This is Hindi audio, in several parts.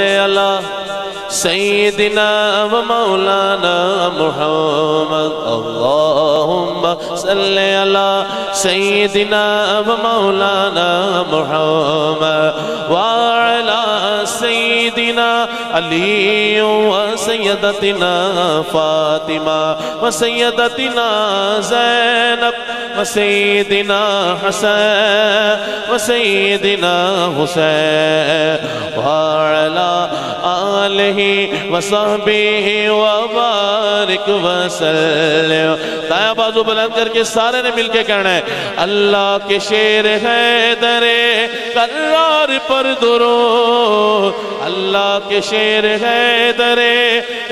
अला सय्यिदिना व मौलाना मुहम्मद। अल्लाहुम्मा सल्लि अला सय्यिदिना व मौलाना मुहम्मद व अला सय्यिदिना अली व सय्यदतिना फातिमा व सय्यदतिना ज़ैनब व सय्यिदिना हसन व सय्यिदिना हुसैन व अला आलिहि व सहबिहि व बारिक व सल्लम। दाया बाजू बुलंद करके सारे ने मिलके कहना है, अल्लाह के शेर है दरे करार पर दुरूद, अल्लाह के शेर है दरे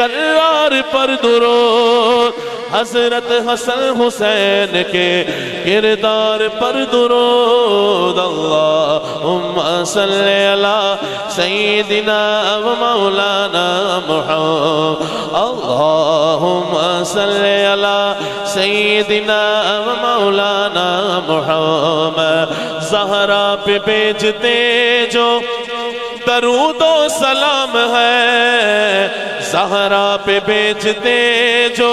करार पर दुरूद, हजरत हसन हुसैन के किरदार पर दुरूद। अल्लाहुम्मा सल्लि अला सय्यिदिना व मौलाना मुहम्मद। अल्लाहुम्मा सल्लि अला सय्यिदिना व मौलाना मुहम्मद। ज़हरा पे भेजते जो दरूद ओ सलाम है, ज़हरा पे भेजते जो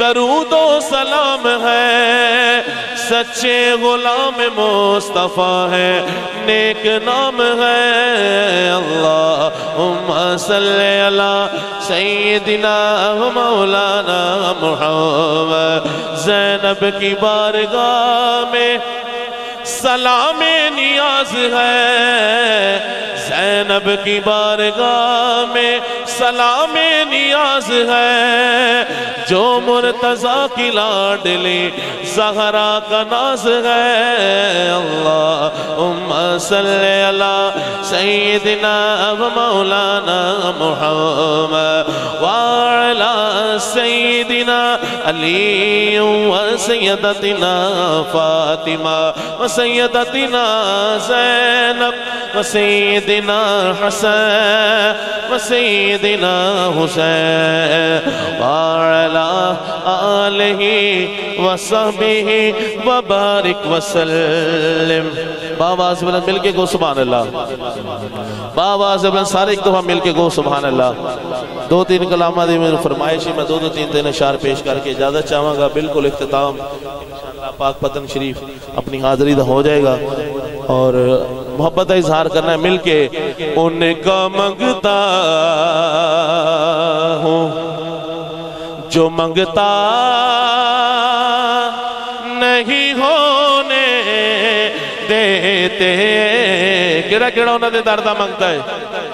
दरूद ओ सलाम है, सच्चे गुलाम मुस्तफ़ा है नेक नाम है। अल्लाहुम्मा सल्लि अला सय्यिदिना व मौलाना मुहम्मद। ज़ैनब की बारगाह में सलामे नियाज है, ज़ैनब की बारगाह में सलामे नियाज है, जो मुर्तज़ा की लाडली ज़हरा का नाज है। अल्लाहुम्मा सल्लि अला सय्यिदिना व मौलाना मुहम्मद व अला सय्यिदिना अली व सय्यदतिना फातिमा व सय्यदतिना ज़ैनब व सय्यदिना हसन व सय्यदिना हुसैन व अला आलिहि व सहबिहि व बारिक व सल्लम। बाबा से बुलंद मिलके गो सुभान अल्लाह। बाबा से बुलंद सारे एक दफ़ा मिलके गो सुभान अल्लाह। दो तीन कलामा दी मेरी फरमाइश में दो दो तीन तीन अशार पेश करके इजाज़त चाहूँगा। बिल्कुल इख्तिताम इंशाअल्लाह पाक पतन शरीफ अपनी हाज़री दा हो जाएगा और मोहब्बत का इजहार करना है मिलके। उनका मंगता हूँ जो मंगता नहीं होने देते। केड़ा केड़ा उन्होंने दर्दा मंगता है,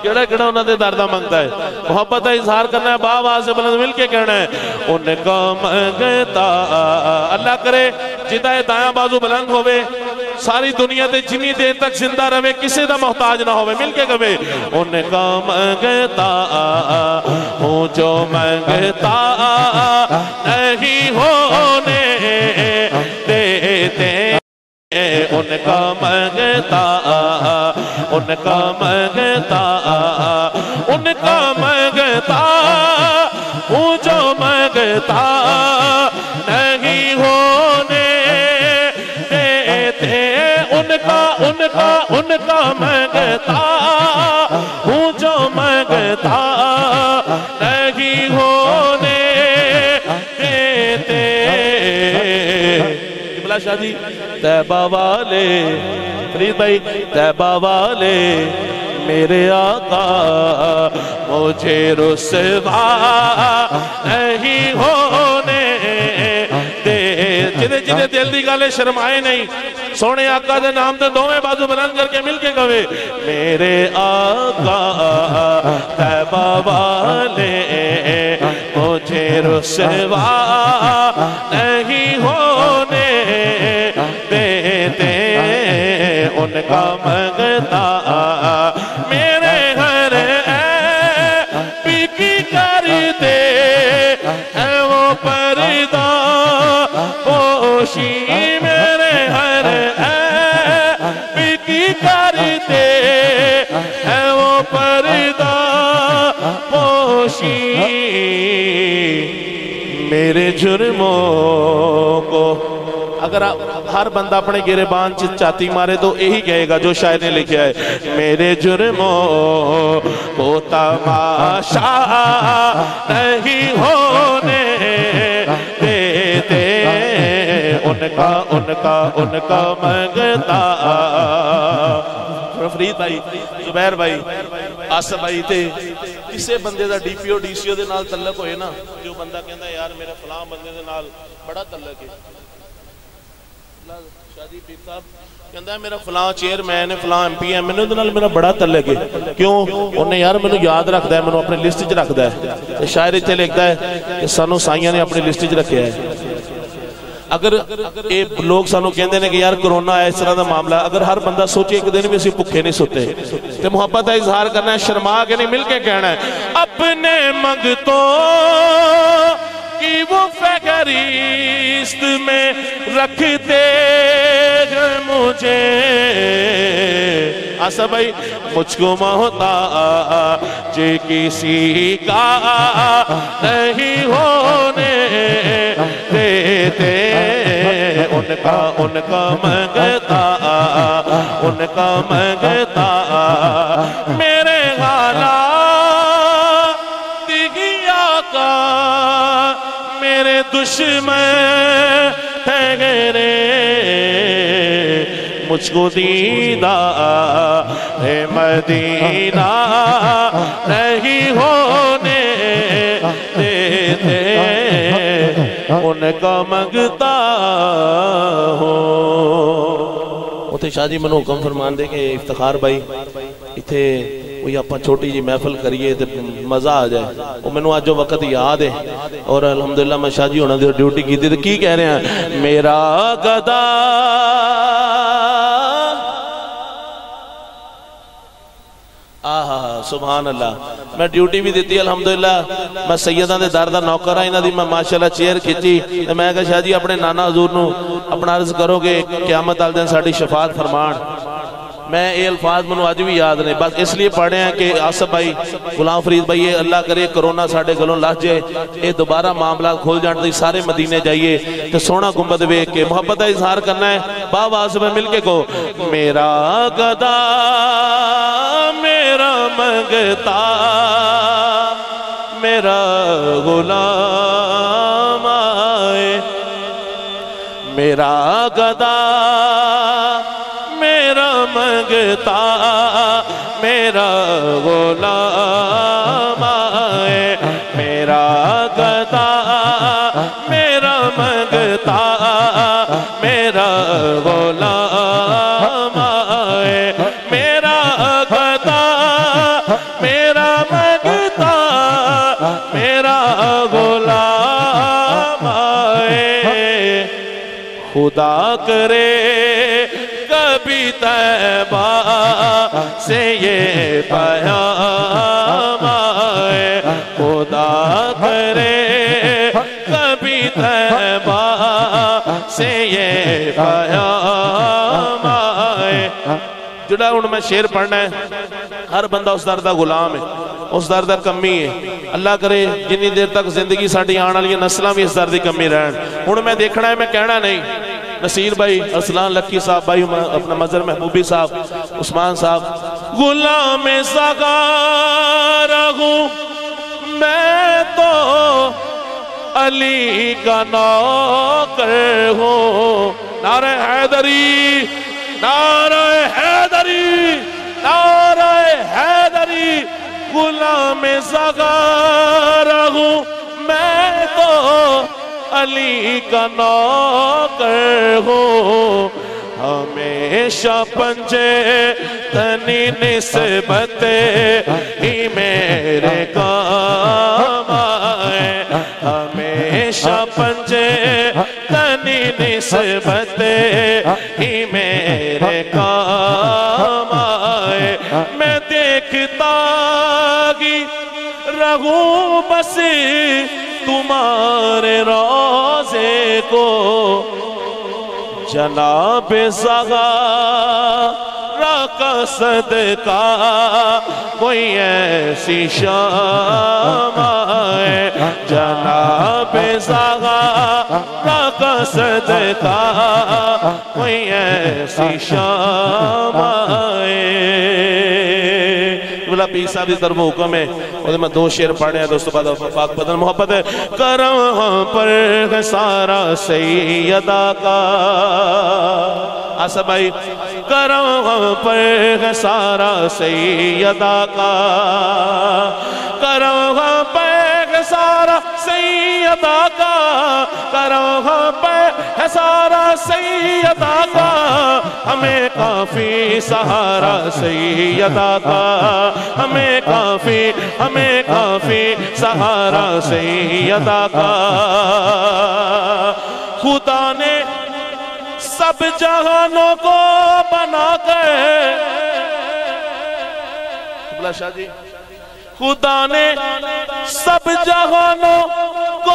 केड़ा केड़ा उन्होंने दर्दा मंगता है। मोहब्बत का इजहार करना है, बाबा से बुलंद मिलके कहना है, उनका मंगता। अल्लाह करे जिदा दाया बाजू बुलंद होवे, सारी दुनिया दे जिनी देर तक जिंदा रहे किसी दा मोहताज ना होवे। मिलके कवे, उनका मंगता हूँ जो मंगता नहीं होने देते। उनका मंगता, उनका मंगता, उनका मंगता हूँ जो मंगता नहीं होने देते। उनका उनका उनका मंगता हूँ जो मंगता नहीं होने देते। इब्ला शादी तैबा वाले फरीद भाई, तैबा वाले मेरे आका मुझे रुसवा नहीं होने दे। जिदे जिदे दिल दी गल शर्माए नहीं, सोने आका दे नाम दे दोवें बाजू बुलंद करके मिलके कवे, मेरे आका तैबा वाले मुझे रुसवा नहीं होने देते। उनका मंगता मेरे घर बिकी करते है वो पर्दा पोशी, मेरे घर बिकी करते है वो पर्दा पोशी, मेरे जुर्मों को अगर हर बंदा अपने गिरेबान चाती मारे तो यही कहेगा जो शायर ने लिखा है, मेरे जुर्मो को तमाशा नहीं होने देते, उनका उनका उनका मंगता। फरीद भाई, जुबैर भाई, आसफ भाई थे, किसी बंदे का डीपीओ डीसीओ के नाल तल्लक होए ना, जो बंदा कहता यार मेरा फलां बंदे के नाल बड़ा तल्लक है, शादी पीर साहब कहता है मेरा फलां चेयरमैन है, फलां एमपी है, मैंने उहदे नाल मेरा बड़ा तल्लक है, क्यों उन्हें यार मैंने याद रखता है, मैंने अपनी लिस्ट च रखता है। शायर इत्थे लिखता है कि सानू साइयां ने अपनी लिस्ट च रखिया है। अगर ये लोग सानू कहते हैं कि यार कोरोना है, इस तरह का मामला, अगर हर बंदा सोचे एक दिन भी असीं भुखे नहीं सुते, तो मुहब्बत का इजहार करना है, शर्मा के नहीं मिल के कहना है, अपने मंगतों की वो फहरिस्त में रखते मुझे, आसा भाई मुझको मोहताज किसी का नहीं होने देते, उनका उनका मंगता, उनका मंगता, मेरे गाला दिगिया का मेरे दुश्मन है गरे, मुझको दीदा है मदीना नहीं होने देते, उनका मंगता हो। उथे शादी मनु हुकम फरमान दे के इफ्तिखार भाई इथे कोई आप छोटी जी महफिल करिए तो मजा आ जाए, वो मैनू अज वक्त याद है और अलहमदुलिल्लाह मैं शाह जी होना ड्यूटी की थी, तो की कह रहे हैं, मेरा गदा सुभान अल्लाह, मैं ड्यूटी भी दी अलहमदुलिल्लाह, मैं सैयदां दे दर दा नौकर हां, इन्हां दी मैं माशाअल्लाह चेयर खींची, ते मैं कहा शाह जी अपने नाना हजूर नू अपना अर्ज करोगे क़यामत वाले दिन साडी शफाअत फरमान, मैं ये अल्फाज मैं अज भी याद ने, बस इसलिए पढ़े हैं कि आसफ भाई, गुलाम फरीद भाई, ये अल्लाह करे कोरोना साढ़े गलों लह जाए, ये दोबारा मामला खुल जाने दी, सारे मदीने जाइए तो सोहना गुंबद वेख के मुहब्बत का इजहार करना है, बाबा आसफ भाई मिल के कहो, मेरा गदा मेरा मंगता, मेरा गुलाम आए, मेरा गदा मेरा मंगता, मेरा गुलाम आए, मेरा गदा मेरा मंगता, मेरा गुलाम आए, मेरा गदा मेरा मंगता, मेरा गुलाम आए, खुदा करे तैबा से ये पयाम आए, खुदा करे कभी तैबा से ये पयाम आए। जिहड़ा हुण मैं शेर पढ़ना है, हर बंदा उस दर दा गुलाम है, उस दर दा कमी है, अल्लाह करे जिन्नी देर तक जिंदगी साडी आने वाली नस्लां भी इस दर दी कमी रहन। हुण मैं देखना है, मैं कहना नहीं, नसीर भाई, असलान लक्की साहब भाई, अपना मजर महबूबी साहब, उस्मान साहब, गुलाम सगारा हूँ मैं तो अली का नौकर हूँ, नारे हैदरी, नारे हैदरी, नारे हैदरी, गुलाम सगारा हूँ मैं तो अली का नौकर हो, हमेशा पंजे तनी निस्बते ही मेरे काम आए, हमेशा पंजे तनी निस्बते ही मेरे काम आए, मैं देखता रहूं बस तुम्हारे रोजे को, जनाब सगारा का सदका कोई ऐसी शाम आए, जनाब सगारा का सदका कोई ऐसी शाम आए। पीर साहब इस दरबार हुक्म है, मैं दो शेर पढ़े हैं दोस्तों, पाक बदन मोहब्बत है। करम पर है सारा सैयदा का, आसा भाई करम पर है सारा सैयदा का, करम पर है सारा सैयदा का, करम पर है सारा सैयदा का, हमें काफ़ी सहारा सैयदा का, हमें काफ़ी सहारा सैयदा का। खुदा ने सब जहानों को बना कर, शादी खुदा ने सब जहानों को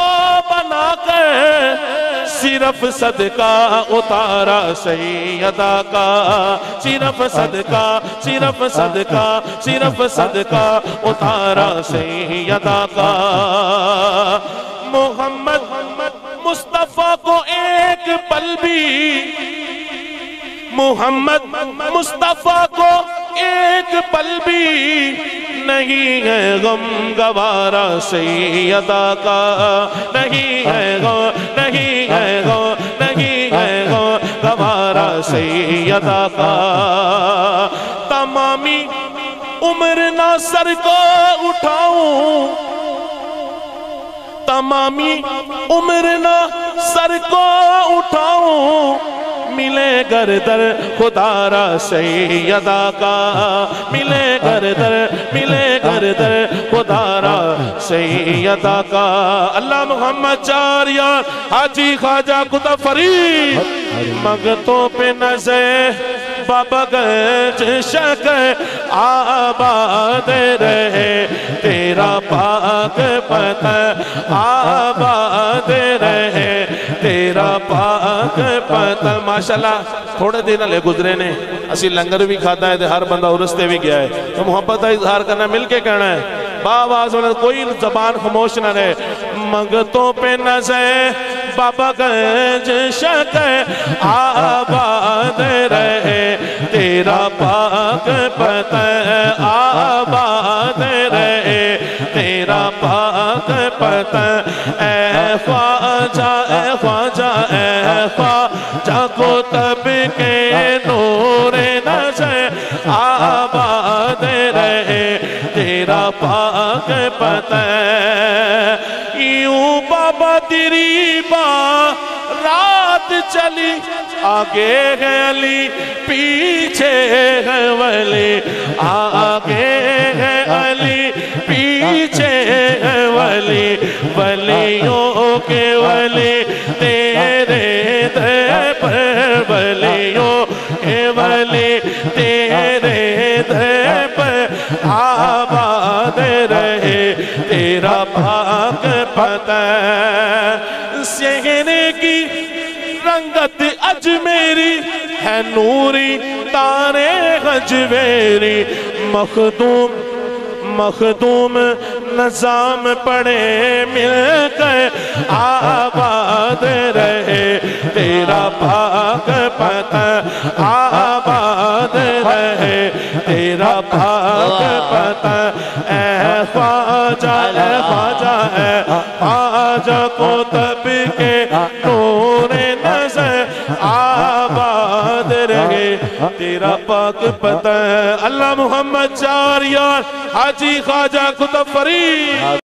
बना कर, सिर्फ सदका उतारा सैयदा का, सिर्फ सदका, सिर्फ सदका, सिर्फ सदका उतारा सैयदा का। मोहम्मद मुस्तफ़ा को एक पल भी, मोहम्मद मुस्तफ़ा को एक पल भी नहीं है गम गवारा सैयदा का, नहीं है गो, नहीं है गो, नहीं है गो गवारा सैयदा का। तमामी उम्र ना सर को उठाऊं, तमामी उम्र ना सर को उठाऊं, मिले गर दर खुदारा सैयदा का, मिले गर दर, मिले गर दर खुदारा सैयदा का। अल्लाह मोहम्मद चार यार हाजी ख्वाजा कुतुब फरीद, मगतों पे नजर बाबा शक आबाद रहे तेरा पाक पता, आबाद रहे तेरा पाक पता। माशाल्लाह थोड़े दिन ले गुजरे ने, असी लंगर भी खाता है, हर बंदा उरसते भी गया है, तो मोहब्बत का इजहार करना, मिलके कहना है, बाबाज कोई जबान खामोश ना रहे। मंगतों पे नजर बाबा गंज शक आबाद रहे तेरा पाक पता, आबाद रहे तेरा पाक पता। ऐ ख्वाजा, ऐ ख्वाजा, ऐ ख्वाजा कुतुब के नूरे नज़र, आबाद रहे तेरा पाक पता। यूं बाबा तेरी रात चली, आगे है अली पीछे है वली, आगे है अली पीछे है वली, वलियों के वली तेरे दर पर, वलियों के वली तेरे दर पर, आबाद रहे तेरा पाक पता। सेहरे की रंगत अजमेरी है नूरी, तारे अजमेरी मखदूम, मखदूम निजाम पड़े मिलकर, आबाद रहे तेरा पाक पता, आबाद रहे तेरा पाक पता। ऐ ख्वाजा, ऐ ख्वाजा, ऐ ख्वाजा कुतुब के नूरे नज़र, आबाद रहे तेरा पाक पता। अल्लाह मोहम्मद चार यार हाजी ख्वाजा कुतुब फरीद।